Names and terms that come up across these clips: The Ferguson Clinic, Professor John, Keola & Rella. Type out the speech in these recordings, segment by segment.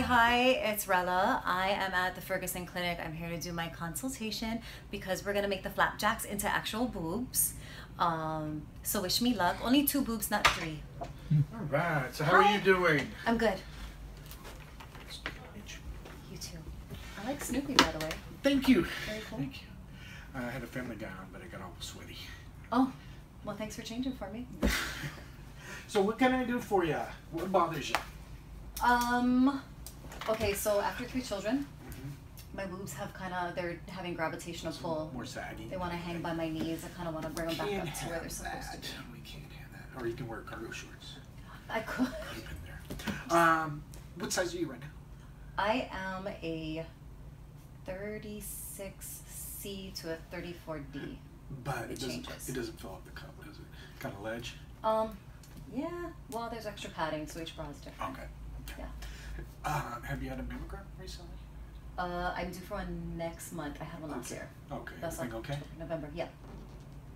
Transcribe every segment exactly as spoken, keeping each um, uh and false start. hi, it's Rella. I am at the Ferguson Clinic. I'm here to do my consultation because we're gonna make the flapjacks into actual boobs. Um, so wish me luck. Only two boobs, not three. All right, so how hi. Are you doing? I'm good. You too. I like Snoopy, by the way. Thank you. Very cool. Thank you. I had a Family Guy on, but it got all sweaty. Oh, well, thanks for changing for me. So what can I do for you? What bothers you? Um, okay, so after three children, mm-hmm. my boobs have kind of, they're having gravitational pull. More saggy. They want to hang by my knees. I kind of want to bring them back up to where they're supposed to be. We can't have that. Or you can wear cargo shorts. I could. I've been there. Um, what size are you right now? I am a thirty-six C to a thirty-four D. But it, it doesn't it doesn't fill up the cup, does it? Kind of ledge? Um, yeah. Well, there's extra padding, so each bra is different. Okay. Yeah. Uh, have you had a mammogram recently? Uh, I'm due for one next month. I have one last year. Okay. That's like okay. November. Yeah.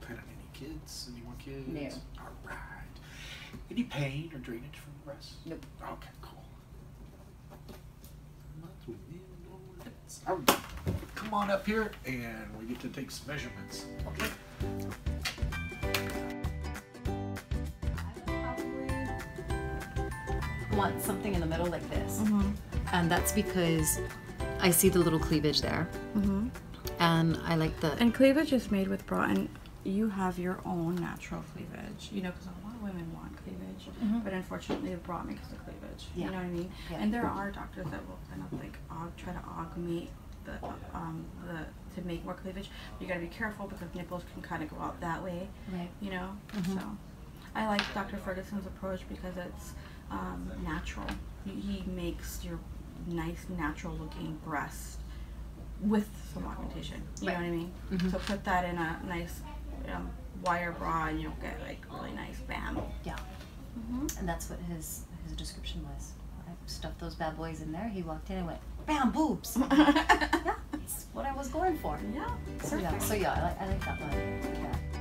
Plan on any kids? Any more kids? No. All right. Any pain or drainage from the breast? Nope. Okay. Cool. All right. Come on up here, and we get to take some measurements. Okay. Want something in the middle like this, mm-hmm. and that's because I see the little cleavage there, mm-hmm. and I like the and cleavage is made with bra, and you have your own natural cleavage, you know, because a lot of women want cleavage, mm-hmm. but unfortunately the bra makes the cleavage, yeah. you know what I mean? Yeah. And there are doctors that will kind of like aug, try to augment the um the to make more cleavage, but you gotta be careful because nipples can kind of go out that way, right? You know, mm-hmm. so I like Doctor Ferguson's approach because it's Um, natural. He makes your nice, natural-looking breast with some augmentation. You right. know what I mean? Mm-hmm. So put that in a nice um, wire bra, and you'll get like really nice bam. Yeah. Mm-hmm. And that's what his his description was. I stuffed those bad boys in there. He walked in and went, bam, boobs. Yeah, that's what I was going for. Yeah. So yeah, so yeah, I like I like that one. Yeah.